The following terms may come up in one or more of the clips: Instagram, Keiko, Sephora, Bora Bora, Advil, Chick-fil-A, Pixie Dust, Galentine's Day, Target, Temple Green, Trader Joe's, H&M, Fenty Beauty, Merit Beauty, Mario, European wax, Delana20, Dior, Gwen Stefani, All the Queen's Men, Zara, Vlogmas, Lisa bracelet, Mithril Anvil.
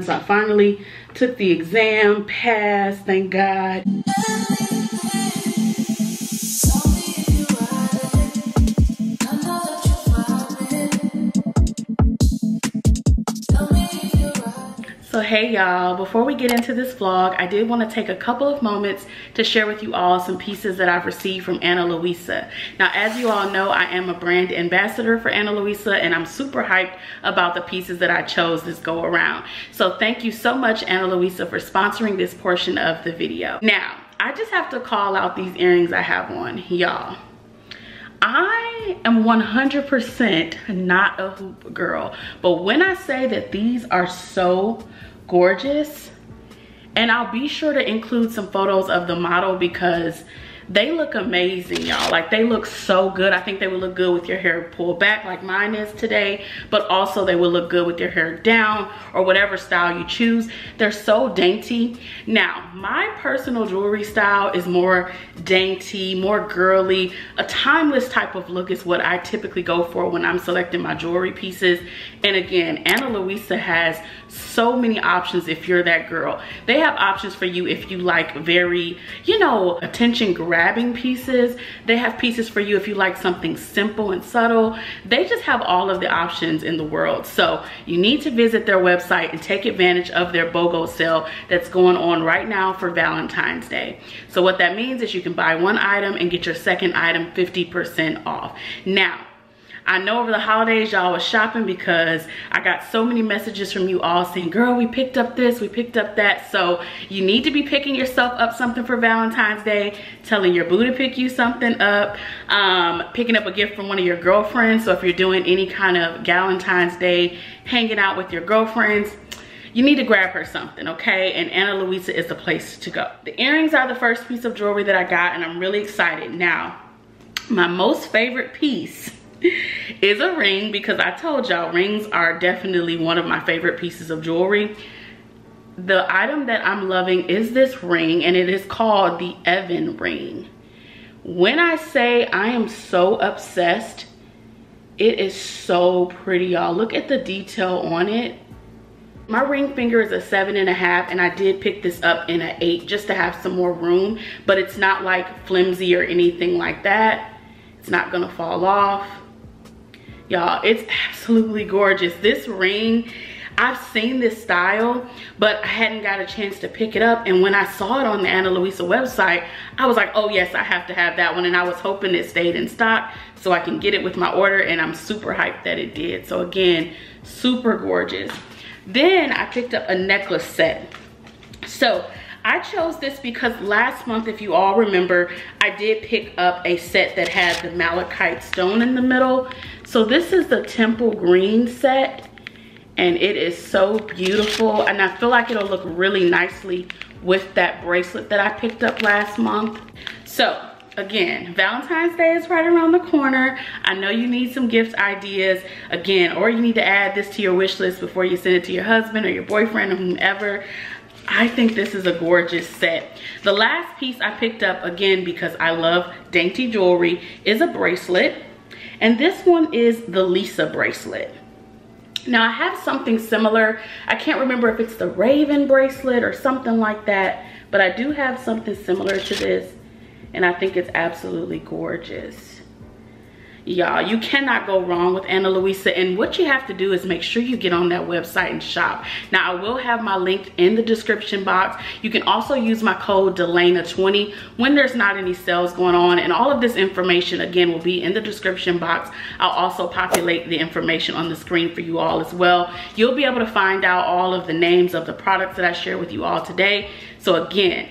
So I finally took the exam, passed, thank God. So hey y'all, before we get into this vlog, I did want to take a couple of moments to share with you all some pieces that I've received from Ana Luisa. Now as you all know, I am a brand ambassador for Ana Luisa and I'm super hyped about the pieces that I chose this go around. So thank you so much Ana Luisa for sponsoring this portion of the video. Now, I just have to call out these earrings I have on, y'all. I am 100% not a hoop girl, but when I say that these are so gorgeous, and I'll be sure to include some photos of the model because they look amazing, y'all. Like, they look so good. I think they would look good with your hair pulled back like mine is today, but also they would look good with your hair down or whatever style you choose. They're so dainty. Now, my personal jewelry style is more dainty, more girly. A timeless type of look is what I typically go for when I'm selecting my jewelry pieces. And again, Ana Luisa has so many options if you're that girl. They have options for you if you like very, you know, attention grabbing pieces. They have pieces for you if you like something simple and subtle. They just have all of the options in the world. So you need to visit their website and take advantage of their BOGO sale that's going on right now for Valentine's Day. So what that means is you can buy one item and get your second item 50% off. Now, I know over the holidays y'all was shopping because I got so many messages from you all saying, girl, we picked up this, we picked up that. So you need to be picking yourself up something for Valentine's Day, telling your boo to pick you something up, picking up a gift from one of your girlfriends. So if you're doing any kind of Galentine's Day, hanging out with your girlfriends, you need to grab her something, okay? And Ana Luisa is the place to go. The earrings are the first piece of jewelry that I got and I'm really excited. Now, my most favorite piece is a ring because I told y'all rings are definitely one of my favorite pieces of jewelry. The item that I'm loving is this ring and it is called the Evan ring. When I say I am so obsessed, it is so pretty, y'all. Look at the detail on it. My ring finger is a 7.5 and I did pick this up in an 8 just to have some more room, but it's not like flimsy or anything like that. It's not gonna fall off. Y'all, it's absolutely gorgeous. This ring, I've seen this style, but I hadn't got a chance to pick it up. And when I saw it on the Ana Luisa website, I was like, oh yes, I have to have that one. And I was hoping it stayed in stock so I can get it with my order. And I'm super hyped that it did. So again, super gorgeous. Then I picked up a necklace set. So I chose this because last month, if you all remember, I did pick up a set that had the malachite stone in the middle. So this is the Temple Green set and it is so beautiful. And I feel like it'll look really nicely with that bracelet that I picked up last month. So again, Valentine's Day is right around the corner. I know you need some gift ideas again, or you need to add this to your wish list before you send it to your husband or your boyfriend or whomever. I think this is a gorgeous set. The last piece I picked up, again, because I love dainty jewelry, is a bracelet. And this one is the Lisa bracelet. Now, I have something similar. I can't remember if it's the Raven bracelet or something like that, but I do have something similar to this. And I think it's absolutely gorgeous. Y'all, you cannot go wrong with Ana Luisa, and what you have to do is make sure you get on that website and shop. Now, I will have my link in the description box. You can also use my code Delana20 when there's not any sales going on, and all of this information, again, will be in the description box. I'll also populate the information on the screen for you all as well. You'll be able to find out all of the names of the products that I share with you all today. So again,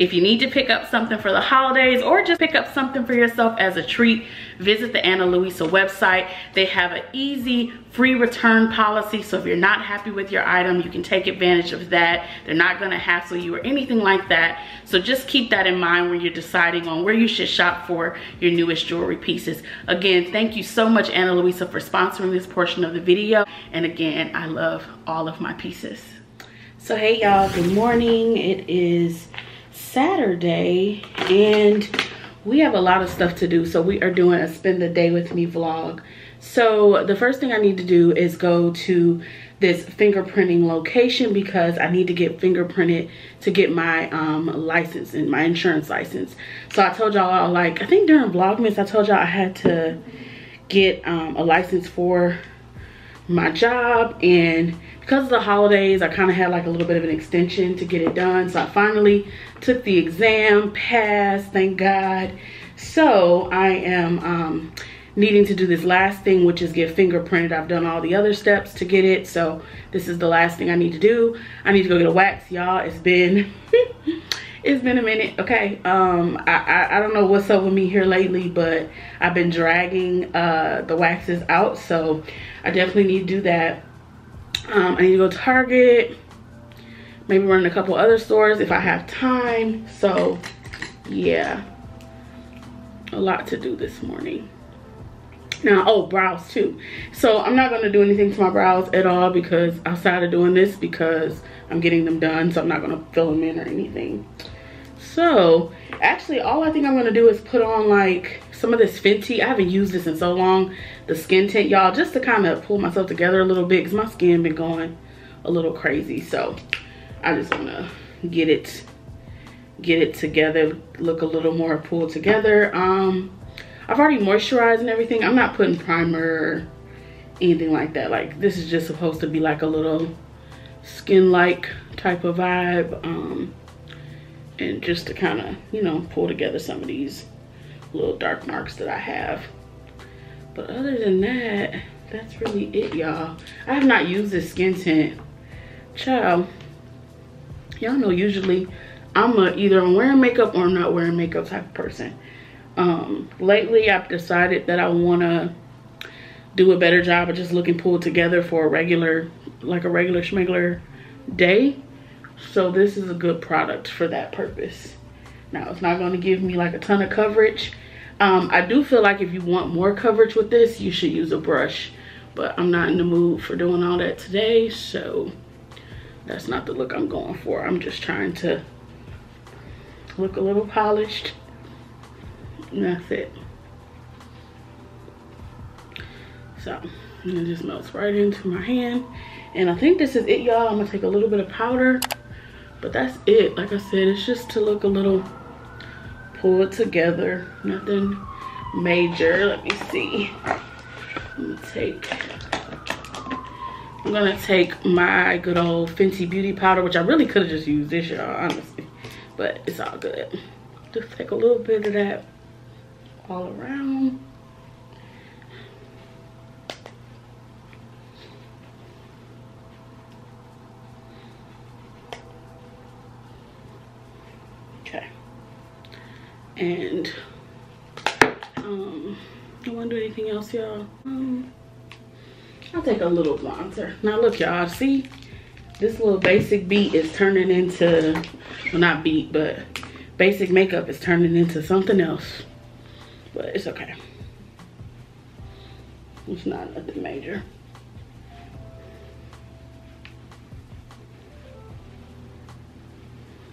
if you need to pick up something for the holidays or just pick up something for yourself as a treat, visit the Ana Luisa website. They have an easy, free return policy. So if you're not happy with your item, you can take advantage of that. They're not gonna hassle you or anything like that. So just keep that in mind when you're deciding on where you should shop for your newest jewelry pieces. Again, thank you so much, Ana Luisa, for sponsoring this portion of the video. And again, I love all of my pieces. So hey y'all, good morning. It is Saturday and we have a lot of stuff to do, so we are doing a spend the day with me vlog. So the first thing I need to do is go to this fingerprinting location because I need to get fingerprinted to get my license and my insurance license. So I told y'all, like, I think during Vlogmas, I told y'all I had to get a license for my job, and because of the holidays I kind of had like a little bit of an extension to get it done. So I finally took the exam, passed, thank God. So I am needing to do this last thing, which is get fingerprinted. I've done all the other steps to get it, so this is the last thing I need to do. I need to go get a wax, y'all. It's been it's been a minute, okay? I don't know what's up with me here lately, but I've been dragging the waxes out, so I definitely need to do that. I need to go to Target, maybe run a couple other stores if I have time. So yeah, a lot to do this morning. Now, oh, brows too. So I'm not gonna do anything to my brows at all because outside of doing this, because I'm getting them done, so I'm not gonna fill them in or anything. So actually all I think I'm gonna do is put on like some of this Fenty. I haven't used this in so long, the skin tint, y'all, just to kind of pull myself together a little bit because my skin been going a little crazy. So I just wanna get it together, look a little more pulled together. I've already moisturized and everything. I'm not putting primer or anything like that. Like, this is just supposed to be like a little skin-like type of vibe. And just to kind of, you know, pull together some of these little dark marks that I have. But other than that, that's really it, y'all. I have not used this skin tint. Child, y'all know usually I'm a either I'm wearing makeup or I'm not wearing makeup type of person. Lately I've decided that I want to do a better job of just looking pulled together for a regular, like a regular schmegler day. So this is a good product for that purpose. Now, it's not going to give me like a ton of coverage. I do feel like if you want more coverage with this, you should use a brush, but I'm not in the mood for doing all that today, so that's not the look I'm going for. I'm just trying to look a little polished. And that's it. So it just melts right into my hand, and I think this is it, y'all. I'm gonna take a little bit of powder, but that's it. Like I said, it's just to look a little pulled together, nothing major. Let me see. I'm gonna take my good old Fenty Beauty powder, which I really could have just used this, y'all, honestly, but it's all good. Just take a little bit of that all around. Okay. And I don't want to do anything else, y'all. I'll take a little bronzer. Now look, y'all, see this little basic beat is turning into, well, not beat, but basic makeup is turning into something else, but it's okay. It's not nothing major.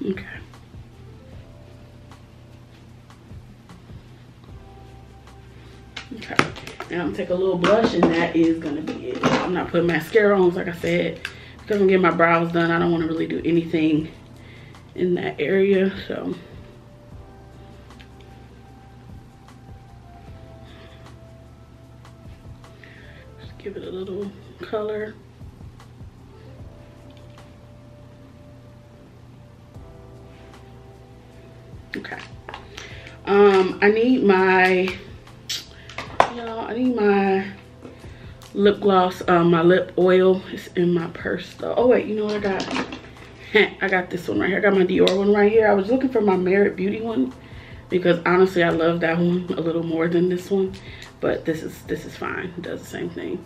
Okay. Okay. Now I'm gonna take a little blush, and that is gonna be it. I'm not putting mascara on, like I said, because I'm getting my brows done. I don't want to really do anything in that area, so. Give it a little color. Okay. I need my lip gloss, my lip oil. It's in my purse though. Oh wait, you know what I got? I got this one right here. I got my Dior one right here. I was looking for my Merit Beauty one because honestly I love that one a little more than this one. But this is fine. It does the same thing.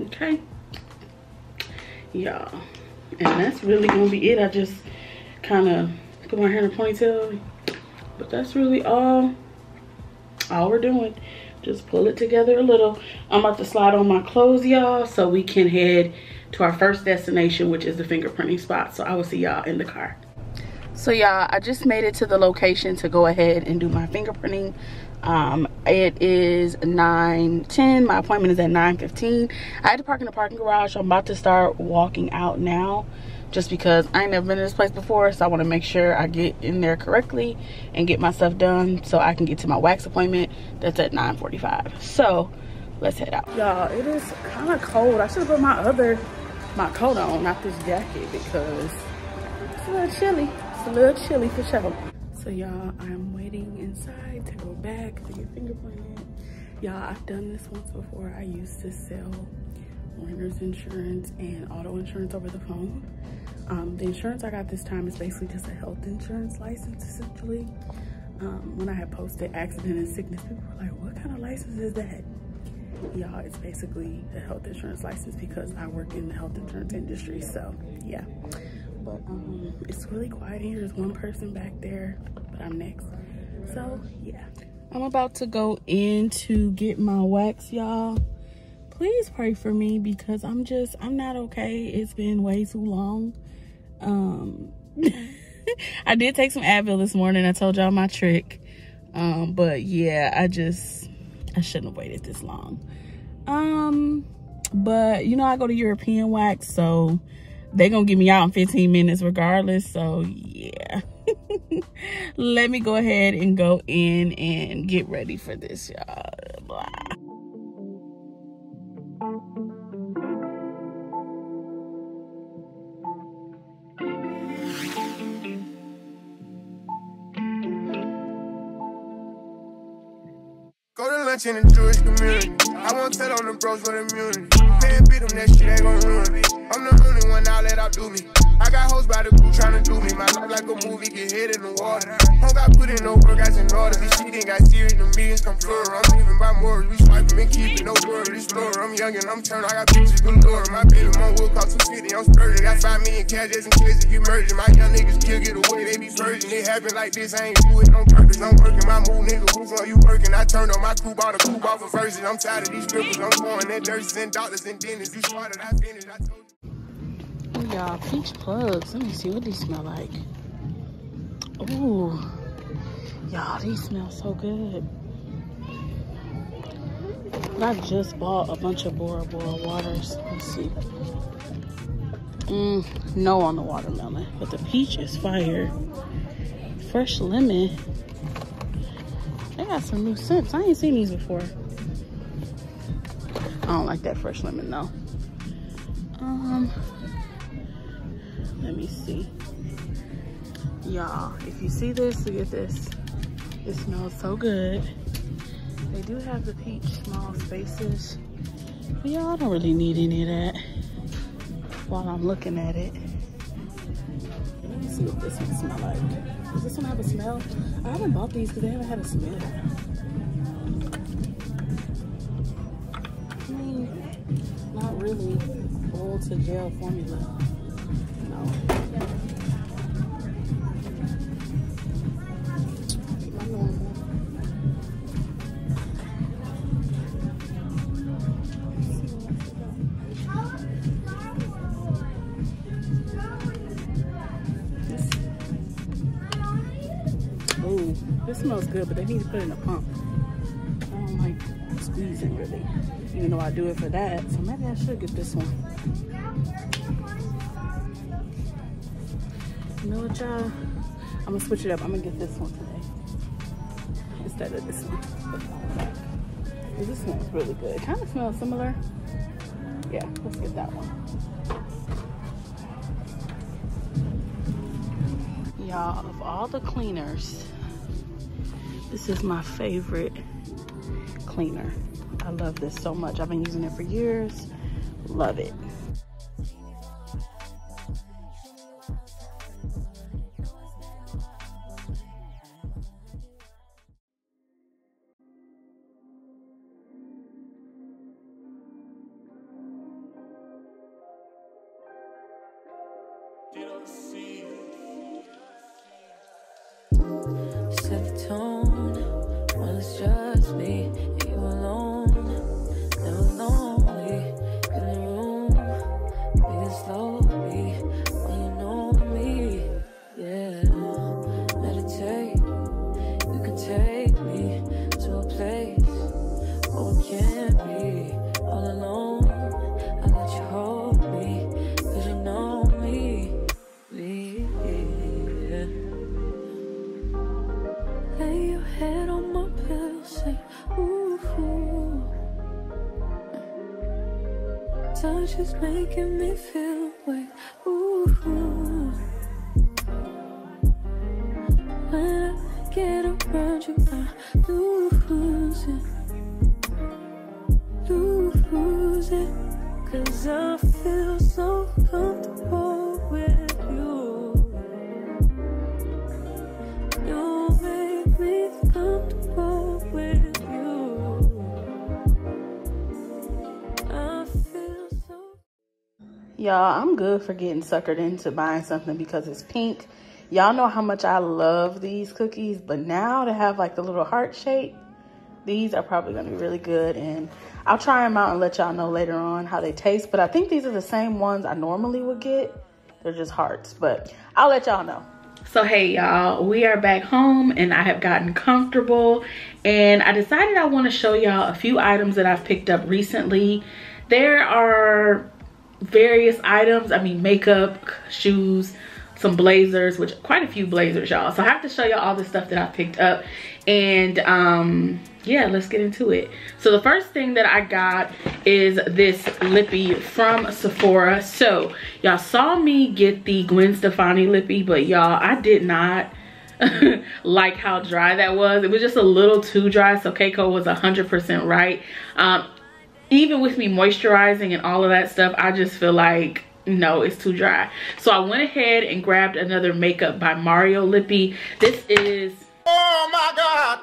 Okay. Y'all. And that's really gonna be it. I just kinda put my hair in a ponytail. But that's really all we're doing. Just pull it together a little. I'm about to slide on my clothes, y'all, so we can head to our first destination, which is the fingerprinting spot. So I will see y'all in the car. So y'all, I just made it to the location to go ahead and do my fingerprinting. It is 9:10. My appointment is at 9:15. I had to park in the parking garage, so I'm about to start walking out now just because I ain't never been to this place before, so I want to make sure I get in there correctly and get my stuff done so I can get to my wax appointment that's at 9:45. So let's head out, y'all. It is kind of cold. I should have put my coat on, not this jacket, because it's a little chilly. It's a little chilly for sure. So y'all, I'm waiting inside to go back to get fingerprinted. Y'all, I've done this once before. I used to sell renter's insurance and auto insurance over the phone. The insurance I got this time is basically just a health insurance license, essentially. When I had posted accident and sickness, people were like, what kind of license is that? Y'all, it's basically a health insurance license because I work in the health insurance industry, so yeah. But it's really quiet here. There's one person back there, but I'm next, so yeah. I'm about to go in to get my wax, y'all. Please pray for me because I'm not okay. It's been way too long. I did take some Advil this morning. I told y'all my trick. But yeah, I shouldn't have waited this long. But you know, I go to European wax, so they're gonna get me out in 15 minutes regardless, so yeah. Let me go ahead and go in and get ready for this, y'all. Blah. In the Jewish community, I won't tell on the bros with immunity. Can't beat them, that shit ain't gon' ruin me. I'm the only one out that outdo me. I got hoes by the crew tryna do me. My life like a movie, get hit in the water. Home got put in no work, got in order. This shit ain't got serious, the millions come flurry. I'm leaving by morals, we swiping and keeping no word. This floor, I'm young and I'm turned, I got bitches good lord. My baby mom will call 250, I'm sturdy. Got 5 million cash just in case if you merging. My young niggas kill, get away, they be surging. It happen like this, I ain't do it on purpose. I'm working my move, nigga, who from you working? I turned on my crew, bought a coupe off of verses. I'm tired of these strippers, I'm going at nurses and doctors and dentists. You started, I finished, I told you. Y'all, peach plugs. Let me see what these smell like. Ooh, y'all, these smell so good. I just bought a bunch of Bora Bora waters. Let's see. No on the watermelon, but the peach is fire. Fresh lemon. They got some new scents. I ain't seen these before. I don't like that fresh lemon though. Let me see. Y'all, if you see this, look at this. It smells so good. They do have the peach small spaces. But y'all, I don't really need any of that while I'm looking at it. Let me see what this one smells like. Does this one have a smell? I haven't bought these because they haven't had a smell. Not really oil to gel formula. Ooh, this smells good, but they need to put it in a pump. I don't like squeezing really, even though I do it for that. So maybe I should get this one. You know what, y'all? I'm gonna switch it up. I'm gonna get this one today instead of this one. This one's really good. It kind of smells similar. Yeah, let's get that one. Y'all, of all the cleaners, this is my favorite cleaner. I love this so much. I've been using it for years. Love it. Take me to a place touch is making me feel way. Ooh. When I get around you, I lose it. Lose it. 'Cause I feel so comfortable with you. You make me comfortable with you. I feel so. Y'all, I'm good for getting suckered into buying something because it's pink. Y'all know how much I love these cookies, but now to have like the little heart shape, these are probably gonna be really good, and I'll try them out and let y'all know later on how they taste. But I think these are the same ones I normally would get. They're just hearts, but I'll let y'all know. So hey y'all, we are back home and I have gotten comfortable, and I decided I want to show y'all a few items that I've picked up recently. There are various items, I mean makeup, shoes, some blazers, which quite a few blazers y'all. So I have to show y'all all the stuff that I picked up, and yeah, let's get into it. So the first thing that I got is this lippy from Sephora. So y'all saw me get the Gwen Stefani lippy, but y'all, I did not like how dry that was. It was just a little too dry, so Keiko was 100% right. Even with me moisturizing and all of that stuff, I just feel like, no, it's too dry. So I went ahead and grabbed another Makeup by Mario lippy. This is, oh my God,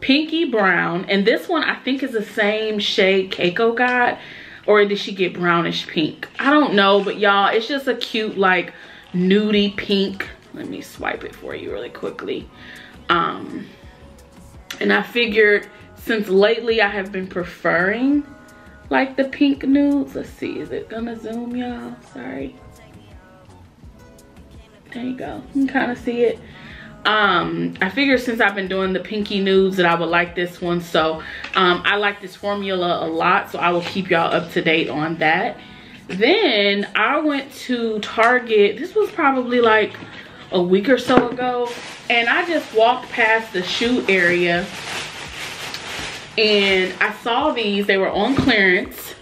pinky brown, and this one I think is the same shade Keiko got, or did she get brownish pink? I don't know, but y'all, it's just a cute like nudie pink. Let me swipe it for you really quickly. And I figured since lately I have been preferring like the pink nudes. Let's see, is it gonna zoom y'all? Sorry. There you go, you can kind of see it. I figured since I've been doing the pinky nudes that I would like this one. So I like this formula a lot, so I will keep y'all up to date on that. Then I went to Target. This was probably like a week or so ago, and I just walked past the shoe area and I saw these. They were on clearance.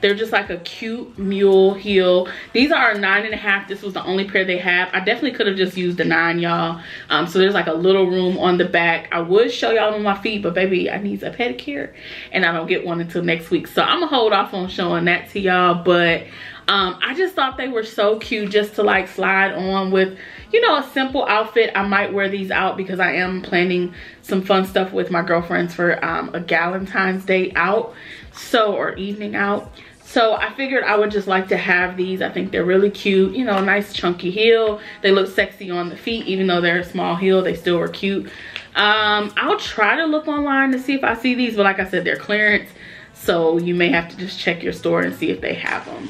They're just like a cute mule heel. These are 9.5. This was the only pair they have. I definitely could have just used a 9, y'all. So there's like a little room on the back. I would show y'all on my feet, but baby, I need a pedicure and I don't get one until next week. So I'm gonna hold off on showing that to y'all, but I just thought they were so cute just to like slide on with, you know, a simple outfit. I might wear these out because I am planning some fun stuff with my girlfriends for a Galentine's Day out, so, or evening out. So I figured I would just like to have these. I think they're really cute, you know, nice chunky heel. They look sexy on the feet, even though they're a small heel, they still were cute. I'll try to look online to see if I see these, but like I said, they're clearance. So you may have to just check your store and see if they have them.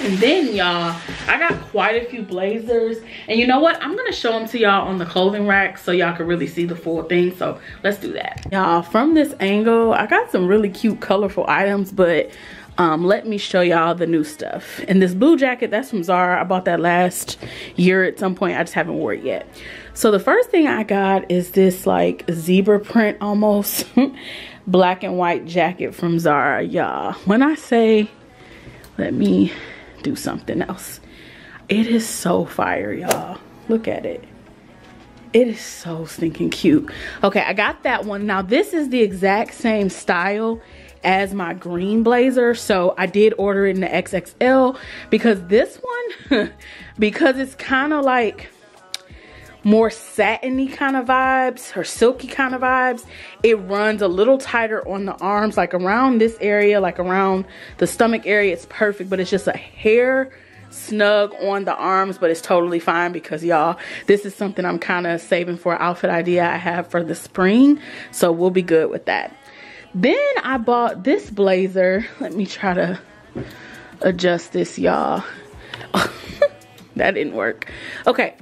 And then y'all, I got quite a few blazers, and you know what, I'm gonna show them to y'all on the clothing rack so y'all can really see the full thing. So let's do that. Y'all, from this angle I got some really cute colorful items, but let me show y'all the new stuff. And this blue jacket, that's from Zara. I bought that last year at some point, I just haven't wore it yet. So the first thing I got is this like zebra print almost black and white jacket from Zara. Y'all, when I say, let me do something else, it is so fire, y'all. Look at it, it is so stinking cute. Okay, I got that one. Now this is the exact same style as my green blazer, so I did order it in the XXL because this one because it's kind of like more satiny kind of vibes, or silky kind of vibes. It runs a little tighter on the arms, like around this area, like around the stomach area. It's perfect, but it's just a hair snug on the arms, but it's totally fine because y'all, this is something I'm kind of saving for an outfit idea I have for the spring, so we'll be good with that. Then I bought this blazer. Let me try to adjust this, y'all. That didn't work. Okay,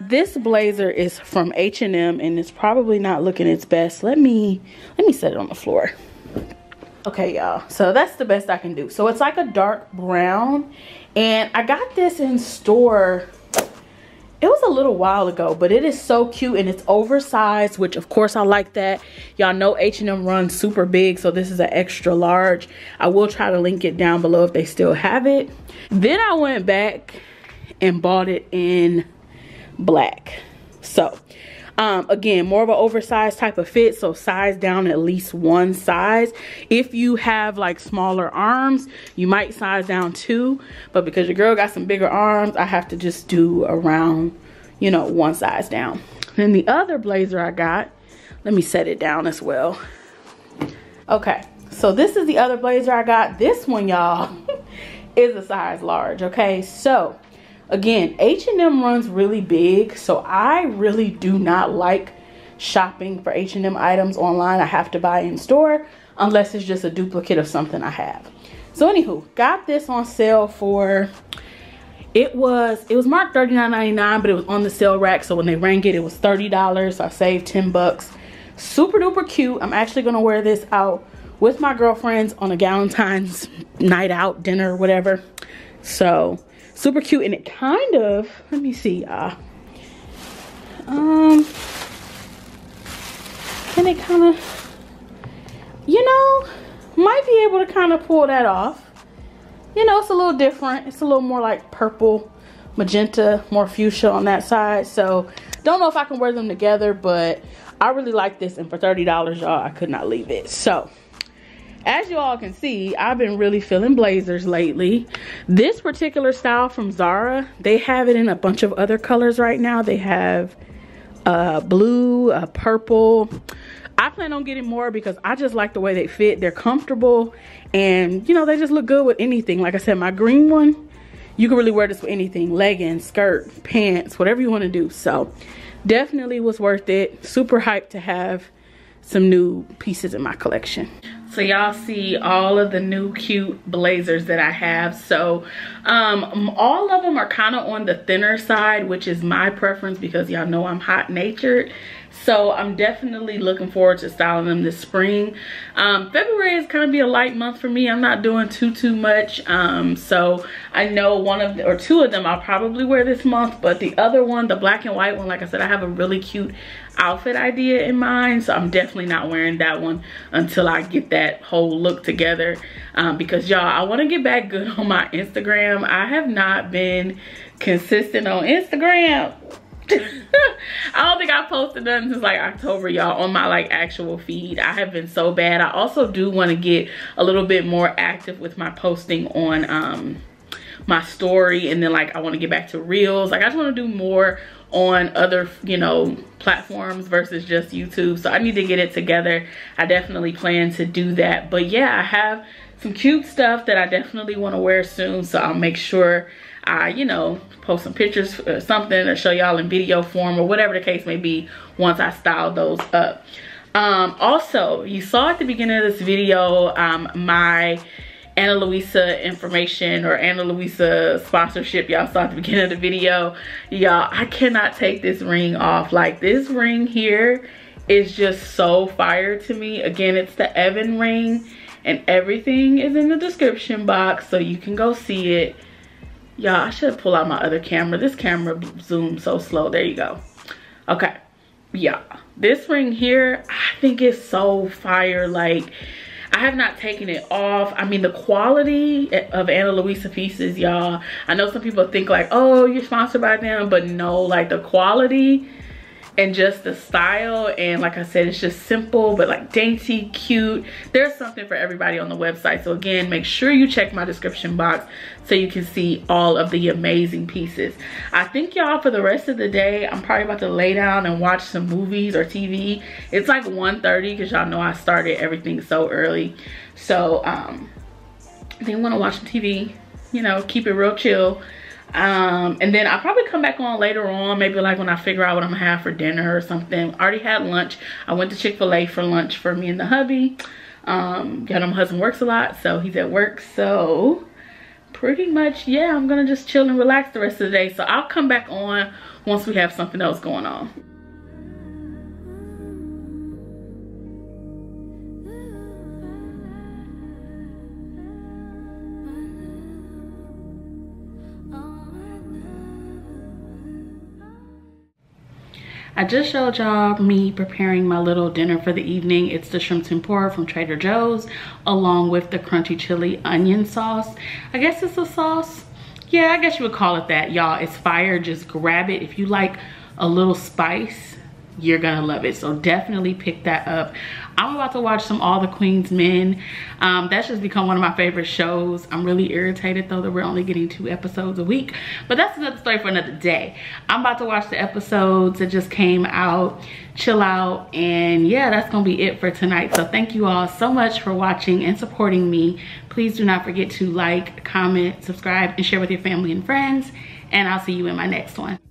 this blazer is from H&M and it's probably not looking its best. Let me set it on the floor. Okay y'all, so that's the best I can do. So it's like a dark brown, and I got this in store It was a little while ago, but it is so cute and it's oversized, which of course I like that. Y'all know H&M runs super big, so this is an extra large. I will try to link it down below if they still have it. Then I went back and bought it in black. So again, more of an oversized type of fit, so size down at least one size. If you have like smaller arms, you might size down two, but because your girl got some bigger arms, I have to just do around, you know, one size down. Then the other blazer I got, let me set it down as well. Okay, so this is the other blazer I got. This one, y'all, is a size large. Okay, so again, H&M runs really big, so I really do not like shopping for H&M items online. I have to buy in store unless it's just a duplicate of something I have. So anywho, got this on sale for, it was marked $39.99, but it was on the sale rack, so when they rang it, it was $30, so I saved 10 bucks. Super duper cute. I'm actually gonna wear this out with my girlfriends on a Galentine's night out, dinner, whatever. So super cute, and it kind of, let me see, and it kind of, you know, might be able to kind of pull that off. You know, it's a little different. It's a little more like purple, magenta, more fuchsia on that side. So don't know if I can wear them together, but I really like this, and for $30, y'all, I could not leave it. So as you all can see, I've been really feeling blazers lately. This particular style from Zara, they have it in a bunch of other colors right now. They have blue, purple. I plan on getting more because I just like the way they fit. They're comfortable and, you know, they just look good with anything. Like I said, my green one, you can really wear this with anything. Leggings, skirt, pants, whatever you want to do. So definitely was worth it. Super hyped to have some new pieces in my collection. So y'all see all of the new cute blazers that I have. So all of them are kind of on the thinner side, which is my preference because y'all know I'm hot natured. So I'm definitely looking forward to styling them this spring. February is gonna be a light month for me. I'm not doing too much. So I know one of the, or two of them I'll probably wear this month, but the other one, the black and white one, like I said, I have a really cute outfit idea in mind, so I'm definitely not wearing that one until I get that whole look together, because y'all, I want to get back good on my Instagram. I have not been consistent on Instagram. I don't think I posted nothing since like October, y'all, on my like actual feed. I have been so bad. I also do want to get a little bit more active with my posting on my story, and then like I want to get back to reels. Like I just want to do more on other, you know, platforms versus just YouTube. So I need to get it together. I definitely plan to do that. But yeah, I have some cute stuff that I definitely want to wear soon, so I'll make sure I, you know, post some pictures or something, or show y'all in video form or whatever the case may be once I style those up. Also, you saw at the beginning of this video my Ana Luisa information, or Ana Luisa sponsorship. Y'all saw at the beginning of the video. Y'all, I cannot take this ring off. Like this ring here is just so fire to me. Again, it's the Evan ring, and everything is in the description box so you can go see it. Y'all, I should pull out my other camera. This camera zooms so slow. There you go. Okay, yeah, this ring here, I think it's so fire. Like I have not taken it off. I mean, the quality of Ana Luisa pieces, y'all. I know some people think like, oh, you're sponsored by them, but no, like the quality and just the style. And like I said, it's just simple, but like dainty, cute. There's something for everybody on the website. So again, make sure you check my description box so you can see all of the amazing pieces. I think y'all, for the rest of the day, I'm probably about to lay down and watch some movies or TV. It's like 1:30 because y'all know I started everything so early. So I didn't want to watch some TV, you know, keep it real chill. And then I'll probably come back on later on, maybe like when I figure out what I'm gonna have for dinner or something. I already had lunch. I went to Chick-fil-A for lunch for me and the hubby. Y'all know my husband works a lot, so he's at work, so pretty much, yeah, I'm gonna just chill and relax the rest of the day. So I'll come back on once we have something else going on. I just showed y'all me preparing my little dinner for the evening. It's the shrimp tempura from Trader Joe's along with the crunchy chili onion sauce. I guess it's a sauce. Yeah, I guess you would call it that, y'all. It's fire. Just grab it. If you like a little spice, you're gonna love it. So definitely pick that up. I'm about to watch some All the Queen's Men. That's just become one of my favorite shows. I'm really irritated though that we're only getting 2 episodes a week, but that's another story for another day. I'm about to watch the episodes that just came out, chill out, and yeah, that's gonna be it for tonight. So thank you all so much for watching and supporting me. Please do not forget to like, comment, subscribe, and share with your family and friends, and I'll see you in my next one.